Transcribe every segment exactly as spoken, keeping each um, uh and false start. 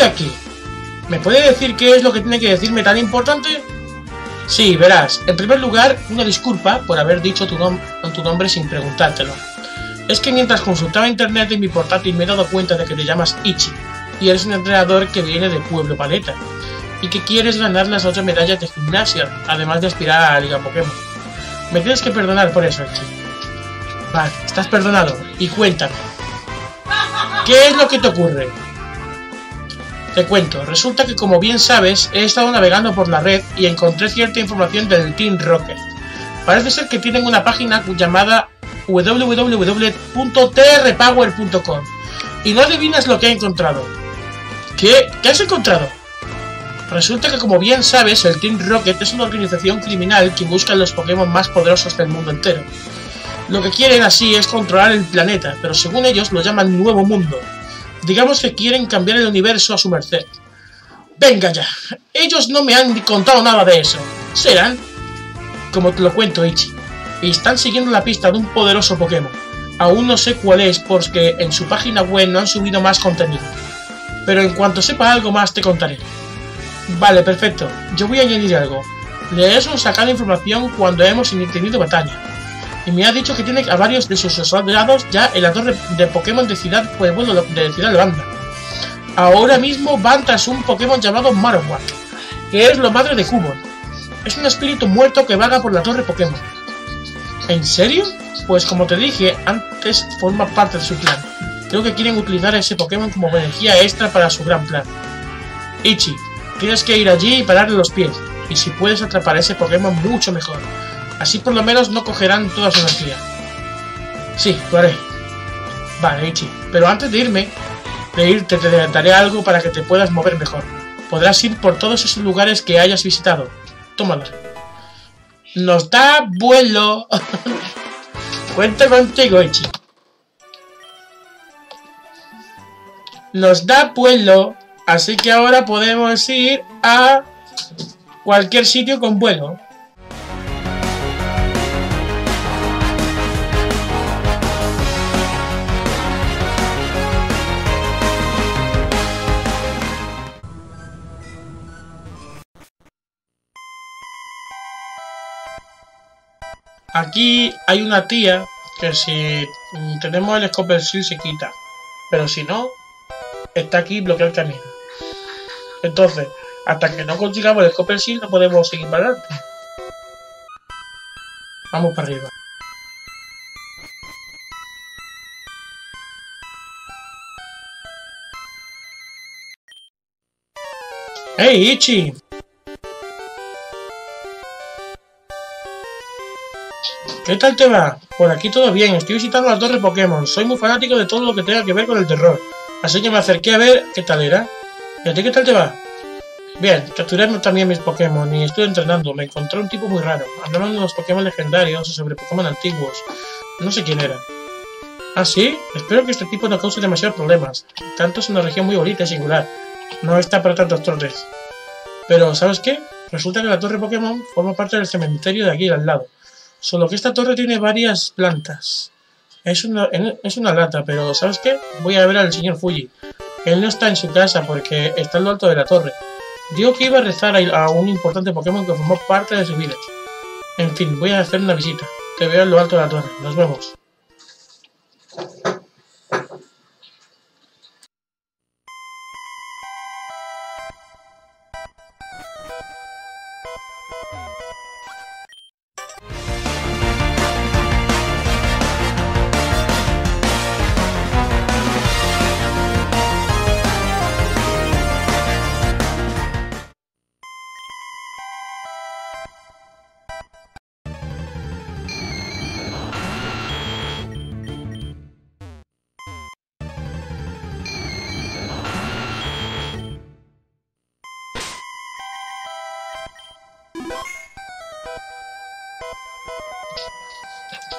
de aquí. ¿Me puede decir qué es lo que tiene que decirme tan importante? Sí, verás. En primer lugar, una disculpa por haber dicho tu, nom tu nombre sin preguntártelo. Es que mientras consultaba internet en mi portátil me he dado cuenta de que te llamas Ichi y eres un entrenador que viene de Pueblo Paleta y que quieres ganar las ocho medallas de gimnasia, además de aspirar a la Liga Pokémon. Me tienes que perdonar por eso, Ichi. Vale, estás perdonado. Y cuéntame, ¿qué es lo que te ocurre? Te cuento, resulta que como bien sabes, he estado navegando por la red y encontré cierta información del Team Rocket. Parece ser que tienen una página llamada w w w punto t r power punto com. Y no adivinas lo que he encontrado. ¿Qué? ¿Qué has encontrado? Resulta que como bien sabes, el Team Rocket es una organización criminal que busca los Pokémon más poderosos del mundo entero. Lo que quieren así es controlar el planeta, pero según ellos lo llaman Nuevo Mundo. Digamos que quieren cambiar el universo a su merced. Venga ya, ellos no me han contado nada de eso. ¿Serán? Como te lo cuento, Ichi. Y están siguiendo la pista de un poderoso Pokémon. Aún no sé cuál es porque en su página web no han subido más contenido. Pero en cuanto sepa algo más te contaré. Vale, perfecto. Yo voy a añadir algo. Les hemos sacado información cuando hemos tenido batalla. Y me ha dicho que tiene a varios de sus soldados ya en la torre de Pokémon de Ciudad, pues bueno, de Ciudad Lavanda. Ahora mismo van tras un Pokémon llamado Marowak, que es la madre de Cubone. Es un espíritu muerto que vaga por la torre Pokémon. ¿En serio? Pues como te dije, antes forma parte de su plan. Creo que quieren utilizar a ese Pokémon como energía extra para su gran plan. Ichi, tienes que ir allí y pararle los pies. Y si puedes atrapar a ese Pokémon, mucho mejor. Así por lo menos no cogerán toda su energía. Sí, lo haré. Vale, Ichi. Pero antes de irme, de irte, te daré algo para que te puedas mover mejor. Podrás ir por todos esos lugares que hayas visitado. Tómalo. ¡Nos da vuelo! Cuenta contigo, Ichi. Nos da vuelo. Así que ahora podemos ir a cualquier sitio con vuelo. Aquí hay una tía que si tenemos el Scope Seal se quita, pero si no, está aquí y bloquea el camino. Entonces, hasta que no consigamos el Scope Seal no podemos seguir para adelante. Vamos para arriba. ¡Hey, Ichi! ¿Qué tal te va? Por aquí todo bien, estoy visitando la torre Pokémon, soy muy fanático de todo lo que tenga que ver con el terror, así que me acerqué a ver qué tal era. ¿Y a ti qué tal te va? Bien, capturé también mis Pokémon y estuve entrenando, me encontré un tipo muy raro, hablaban de los Pokémon legendarios o sobre Pokémon antiguos, no sé quién era. ¿Ah, sí? Espero que este tipo no cause demasiados problemas, tanto es una región muy bonita y singular, no está para tantas torres. Pero, ¿sabes qué? Resulta que la torre Pokémon forma parte del cementerio de aquí al lado. Solo que esta torre tiene varias plantas. Es una, es una lata, pero ¿sabes qué? Voy a ver al señor Fuji. Él no está en su casa porque está en lo alto de la torre. Dijo que iba a rezar a, a un importante Pokémon que formó parte de su vida. En fin, voy a hacer una visita. Te veo en lo alto de la torre. Nos vemos.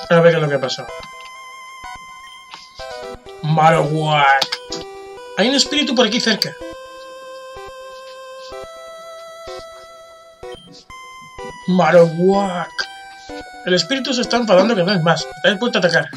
A ver qué es lo que pasó. Marowak. Hay un espíritu por aquí cerca. Marowak. El espíritu se está enfadando que no es más. Está dispuesto a atacar.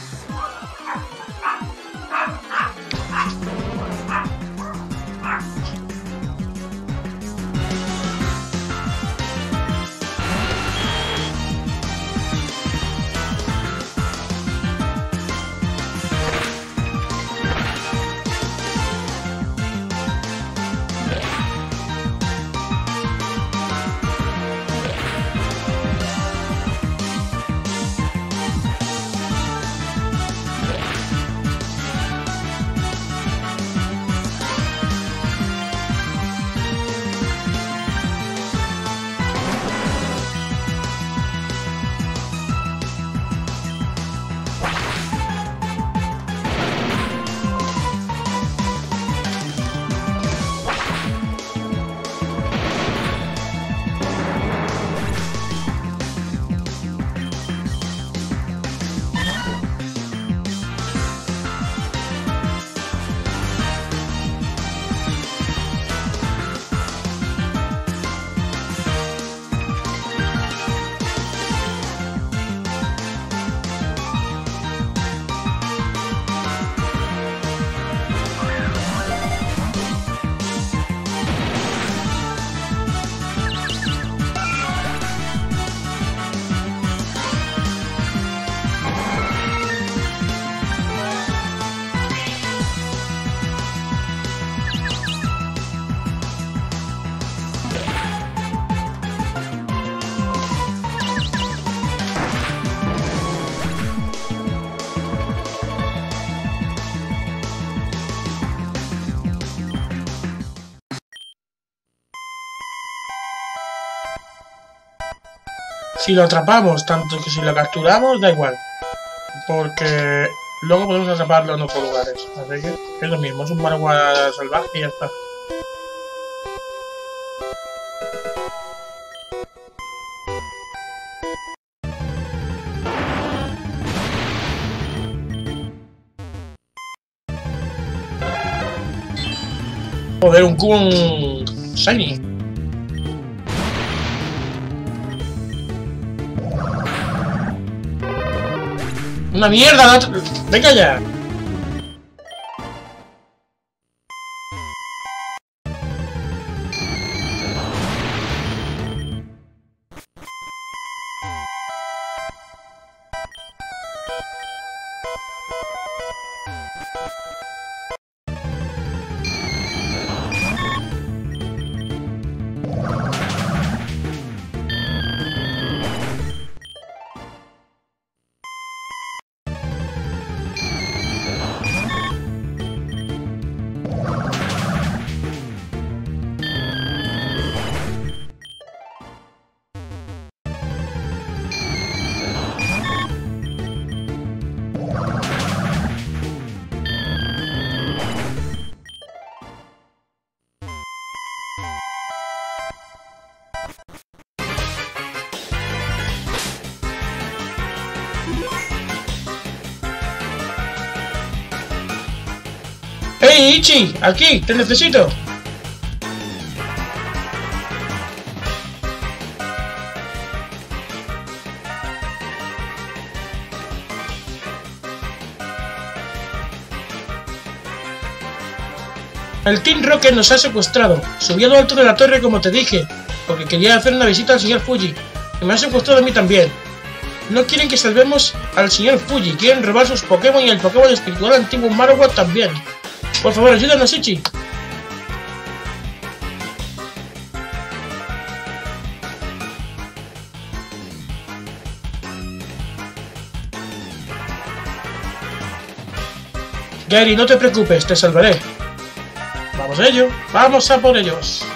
si lo atrapamos, tanto que si lo capturamos, da igual. Porque luego podemos atraparlo en otros lugares. Así que es lo mismo, es un Marowak salvaje y ya está. Joder, un Cubone shiny. ¡Una mierda! No... ¡Venga ya! ¡Hey, Ichi! ¡Aquí! ¡Te necesito! El Team Rocket nos ha secuestrado. Subí a lo alto de la torre como te dije, porque quería hacer una visita al señor Fuji. Y me ha secuestrado a mí también. No quieren que salvemos al señor Fuji. Quieren robar sus Pokémon y el Pokémon espiritual antiguo Marowak también. Por favor, ayúdanos, Ichi. Gary, no te preocupes, te salvaré. Vamos a ello, vamos a por ellos.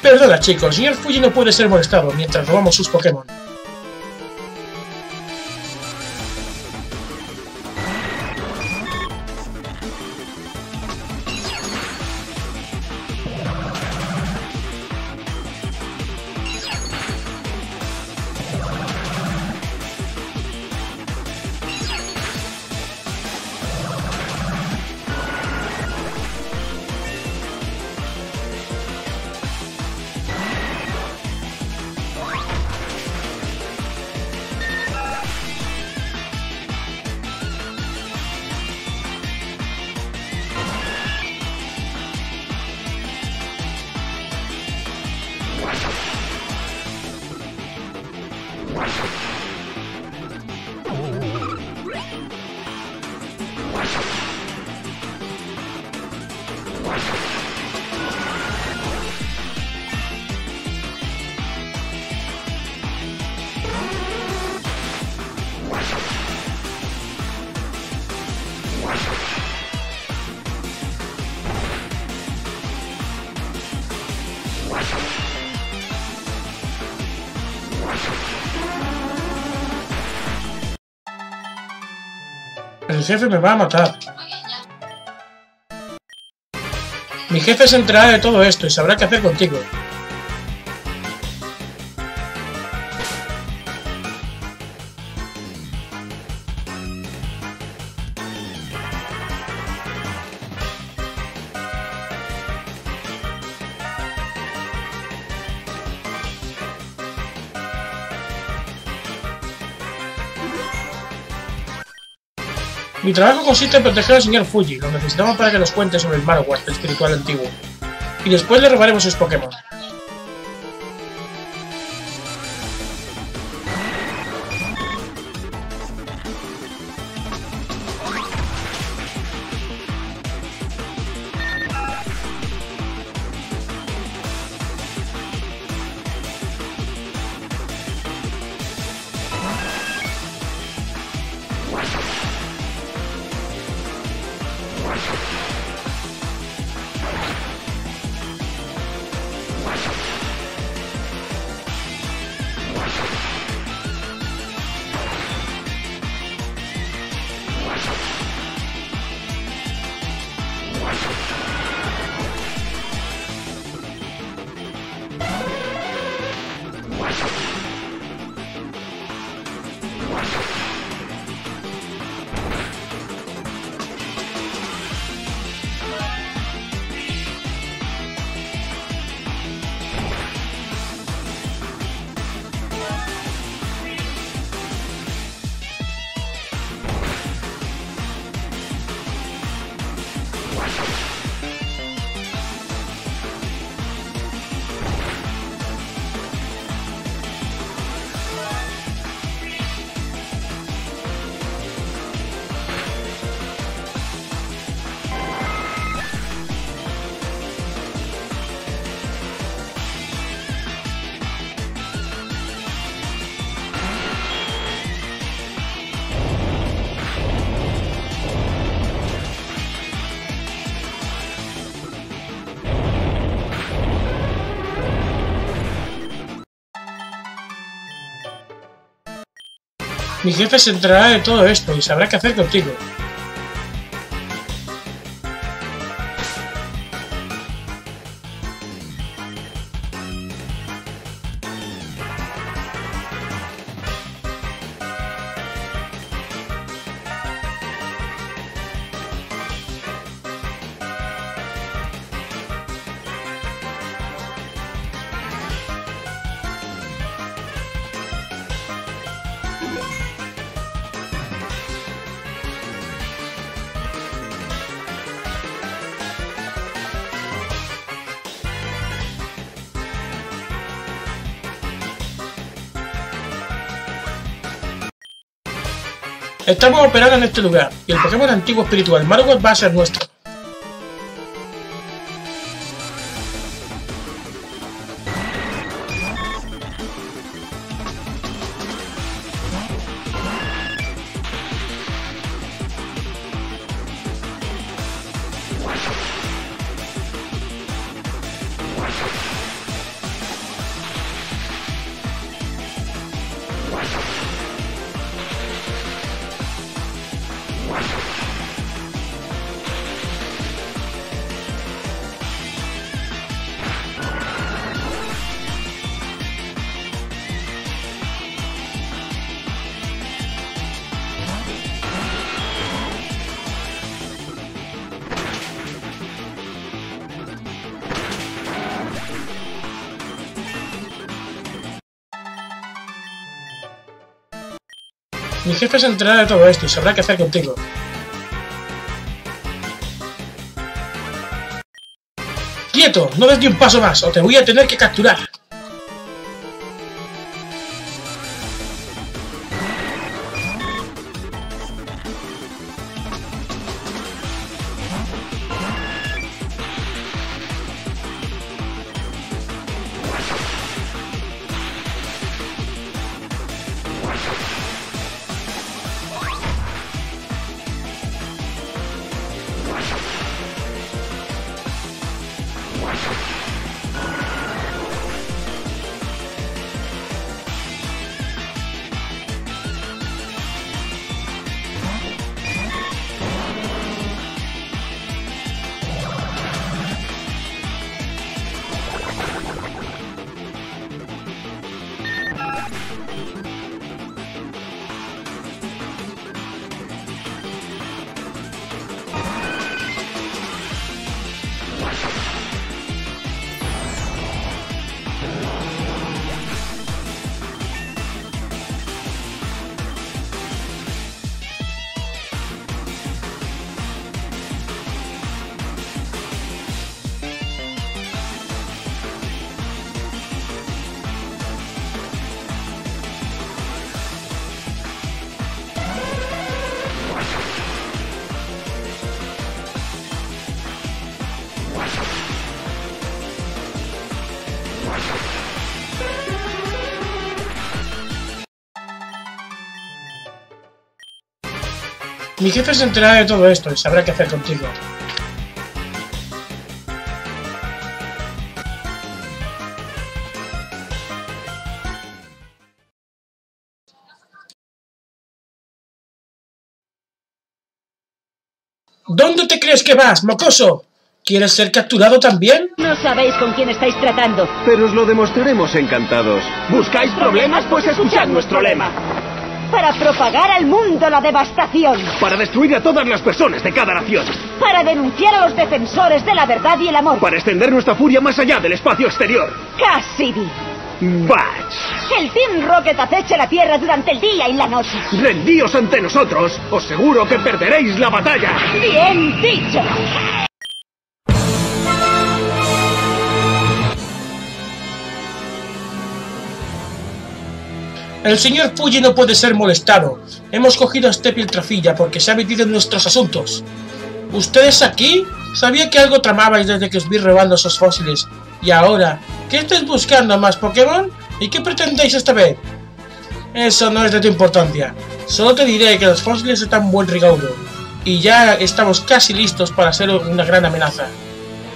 Perdona, chicos, el señor Fuji no puede ser molestado mientras robamos sus Pokémon. El jefe me va a matar. Mi jefe se enterará de todo esto y sabrá qué hacer contigo. Mi trabajo consiste en proteger al señor Fuji, lo necesitamos para que nos cuente sobre el Marowak espiritual antiguo. Y después le robaremos sus Pokémon. Mi jefe se enterará de todo esto y sabrá qué hacer contigo. Estamos operando en este lugar, y el Pokémon antiguo espiritual Marowak va a ser nuestro. Mi jefe se enterará de todo esto y sabrá qué hacer contigo. ¡Quieto! ¡No des ni un paso más o te voy a tener que capturar! Mi jefe se enterará de todo esto y sabrá qué hacer contigo. ¿Dónde te crees que vas, mocoso? ¿Quieres ser capturado también? No sabéis con quién estáis tratando. Pero os lo demostraremos encantados. ¿Buscáis problemas? Pues escuchad nuestro lema. Para propagar al mundo la devastación. Para destruir a todas las personas de cada nación. Para denunciar a los defensores de la verdad y el amor. Para extender nuestra furia más allá del espacio exterior. Cassidy. Butch. El Team Rocket acecha la Tierra durante el día y la noche. Rendíos ante nosotros. Os seguro que perderéis la batalla. Bien dicho. El señor Fuji no puede ser molestado. Hemos cogido a este piltrafilla porque se ha metido en nuestros asuntos. ¿Ustedes aquí? Sabía que algo tramabais desde que os vi robando esos fósiles. ¿Y ahora? ¿Qué estáis buscando? ¿Más Pokémon? ¿Y qué pretendéis esta vez? Eso no es de tu importancia. Solo te diré que los fósiles están buen rigaudo. Y ya estamos casi listos para hacer una gran amenaza.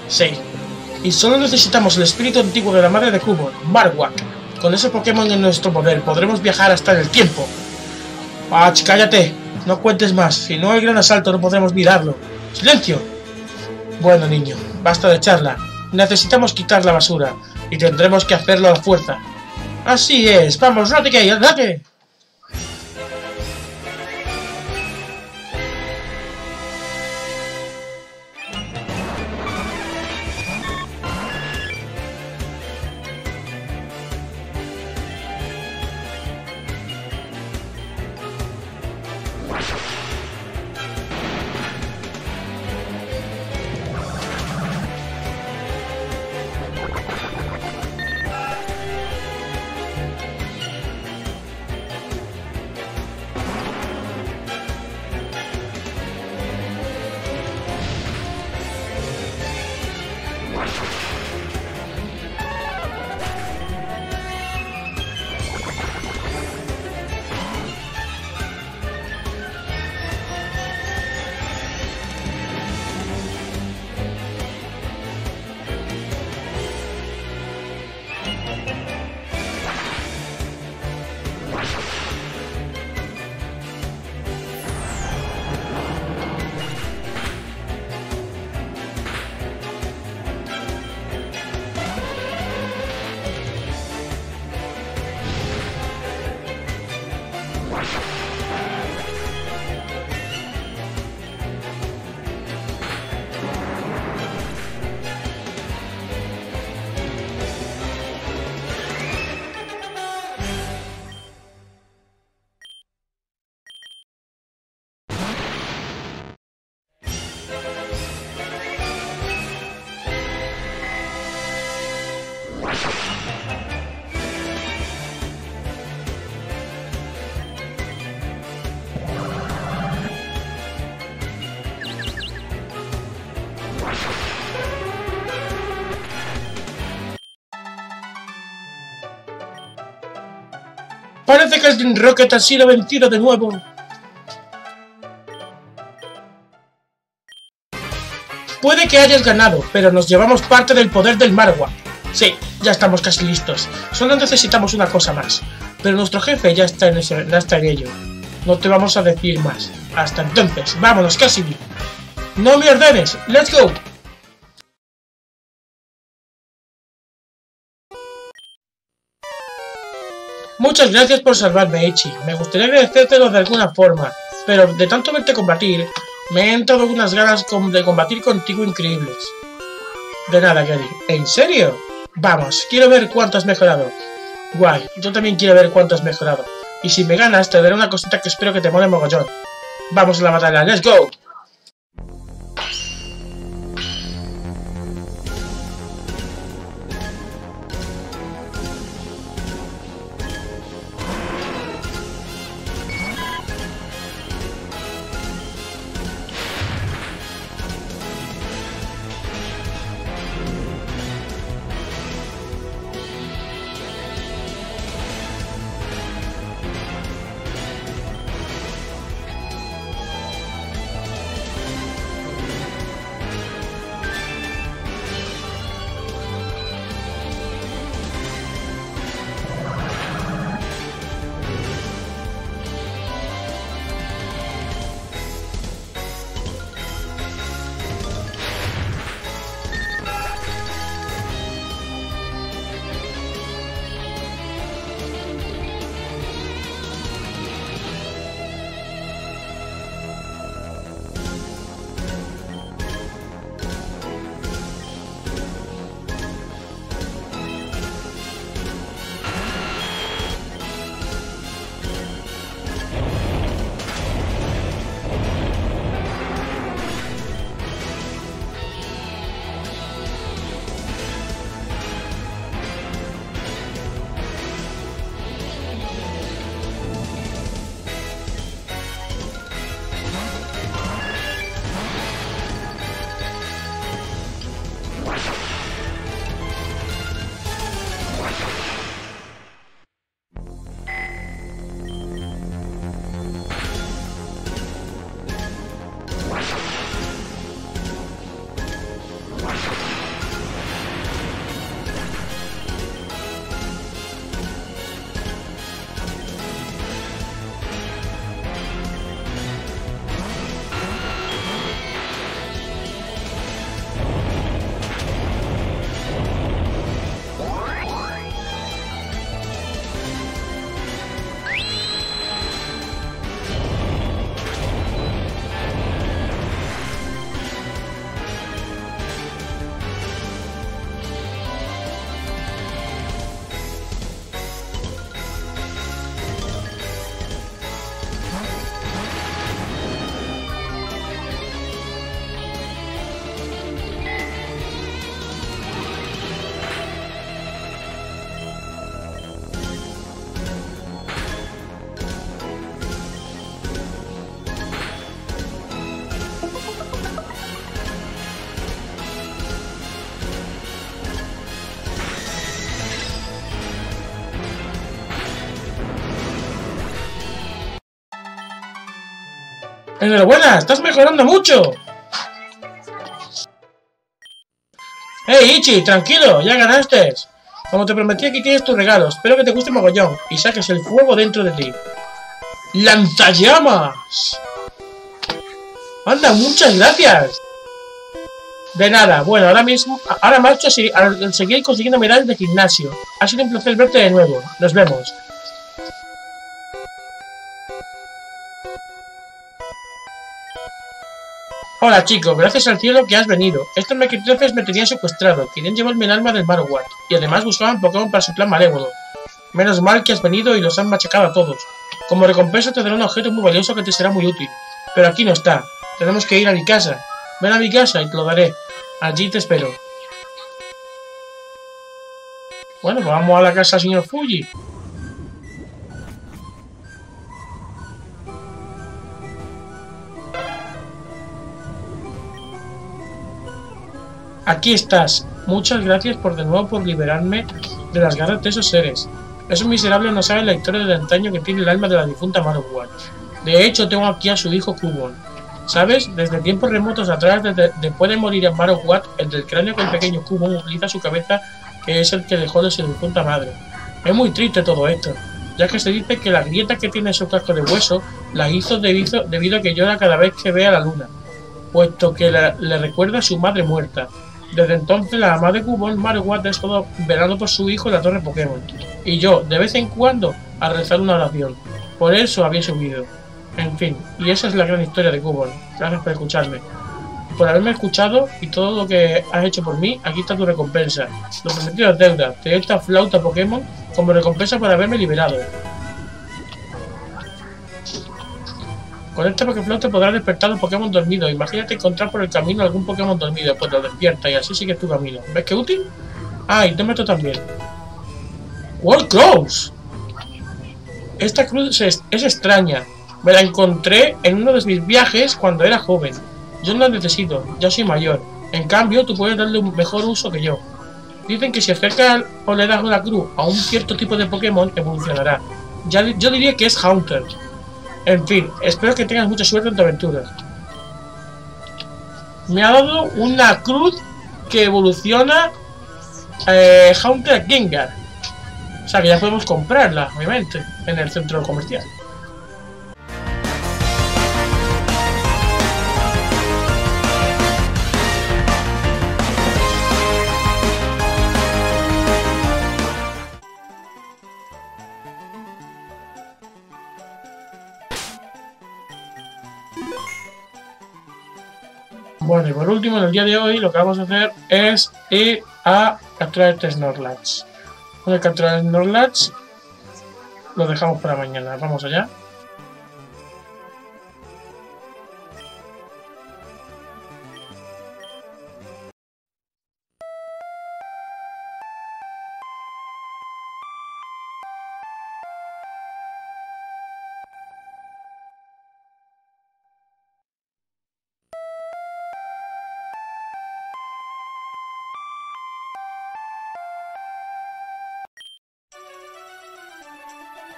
Sí. Y solo necesitamos el espíritu antiguo de la madre de Cubone, Marowak. Con ese Pokémon en nuestro poder podremos viajar hasta en el tiempo. Butch, cállate. No cuentes más. Si no hay gran asalto, no podremos mirarlo. ¡Silencio! Bueno, niño, basta de charla. Necesitamos quitar la basura. Y tendremos que hacerlo a la fuerza. Así es. Vamos, no te caigas, andate. Parece que el Team Rocket ha sido vencido de nuevo. Puede que hayas ganado, pero nos llevamos parte del poder del Marowak. Sí, ya estamos casi listos. Solo necesitamos una cosa más. Pero nuestro jefe ya está en, ese, ya está en ello. No te vamos a decir más. Hasta entonces, vámonos, Cassidy. No me ordenes, let's go. Muchas gracias por salvarme, Ichi. Me gustaría agradecértelo de alguna forma, pero de tanto verte combatir, me he entrado unas ganas de combatir contigo increíbles. De nada, Gary. ¿En serio? Vamos, quiero ver cuánto has mejorado. Guay, yo también quiero ver cuánto has mejorado. Y si me ganas, te daré una cosita que espero que te mole mogollón. Vamos a la batalla, let's go. ¡Enhorabuena! ¡Estás mejorando mucho! ¡Hey, Ichi! ¡Tranquilo! ¡Ya ganaste! Como te prometí, aquí tienes tu regalo. Espero que te guste mogollón y saques el fuego dentro de ti. ¡Lanzallamas! ¡Anda, muchas gracias! De nada. Bueno, ahora mismo... Ahora marcho al seguir consiguiendo medallas de gimnasio. Ha sido un placer verte de nuevo. Nos vemos. Hola chicos, gracias al cielo que has venido. Estos mequitrefes me tenían secuestrado. Querían llevarme el alma del Marowak. Y además buscaban Pokémon para su plan malévolo. Menos mal que has venido y los han machacado a todos. Como recompensa te daré un objeto muy valioso que te será muy útil. Pero aquí no está. Tenemos que ir a mi casa. Ven a mi casa y te lo daré. Allí te espero. Bueno, pues vamos a la casa del señor Fuji. Aquí estás. Muchas gracias por de nuevo por liberarme de las garras de esos seres. Esos miserables no saben la historia de antaño que tiene el alma de la difunta Marowak. De hecho, tengo aquí a su hijo Cubone. ¿Sabes? Desde tiempos remotos atrás, desde, después de morir a Marowak, el del cráneo que el pequeño Cubone utiliza su cabeza, que es el que dejó de su difunta madre. Es muy triste todo esto, ya que se dice que la grieta que tiene su casco de hueso la hizo debido, debido a que llora cada vez que ve a la luna, puesto que la, le recuerda a su madre muerta. Desde entonces, la mamá de Cubone, Marowak, es todo velado por su hijo en la torre Pokémon. Y yo, de vez en cuando, a rezar una oración. Por eso había subido. En fin, y esa es la gran historia de Cubone. Gracias por escucharme. Por haberme escuchado y todo lo que has hecho por mí, aquí está tu recompensa. Lo prometido es deuda. Te doy esta flauta Pokémon como recompensa por haberme liberado. Con esta Pokéflo te podrás despertar los Pokémon dormidos. Imagínate encontrar por el camino algún Pokémon dormido, pues lo despierta y así sigues tu camino. ¿Ves qué útil? Ah, y te meto también. ¡World Cross! Esta cruz es, es extraña. Me la encontré en uno de mis viajes cuando era joven. Yo no la necesito, ya soy mayor. En cambio, tú puedes darle un mejor uso que yo. Dicen que si acercas o le das una cruz a un cierto tipo de Pokémon, evolucionará. Ya, yo diría que es Haunter. En fin, espero que tengas mucha suerte en tu aventura. Me ha dado una cruz que evoluciona eh, Haunter Gengar. O sea que ya podemos comprarla, obviamente, en el centro comercial. Bueno, y por último, en el día de hoy lo que vamos a hacer es ir a capturar este Snorlax. Vamos a capturar el Snorlax. Lo dejamos para mañana. Vamos allá.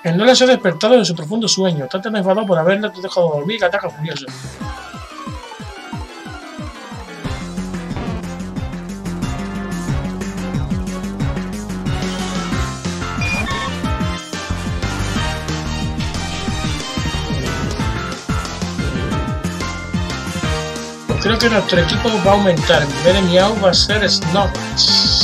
El Nola se ha despertado de su profundo sueño. Está tan enfadado por haberla dejado dormir que ataca furioso. Pues creo que nuestro equipo va a aumentar. El nivel de Miao va a ser Snorlax.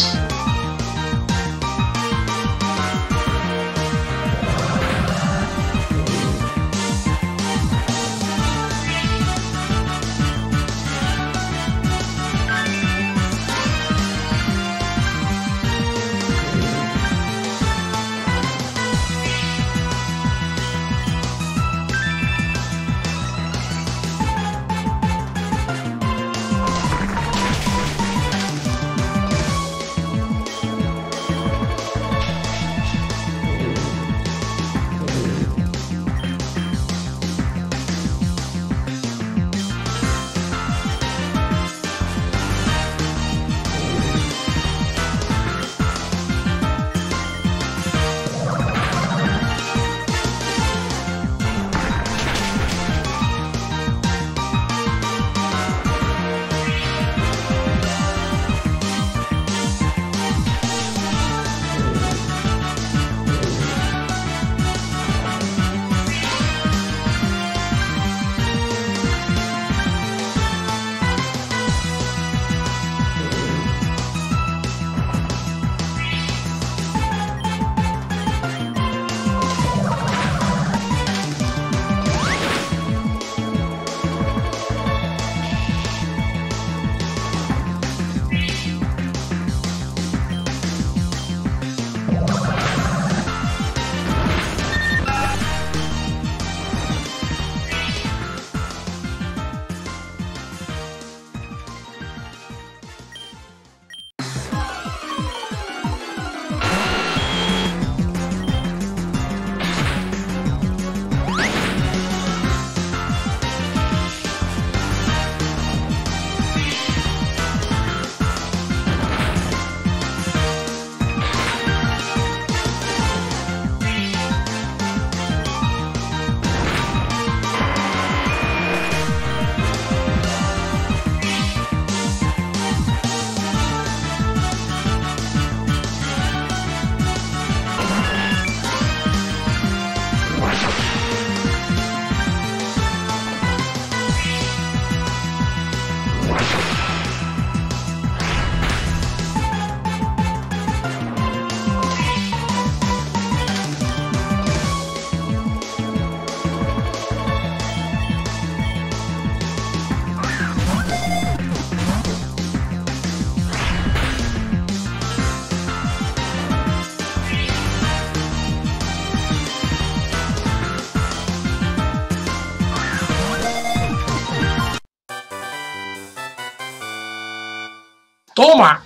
¡Toma!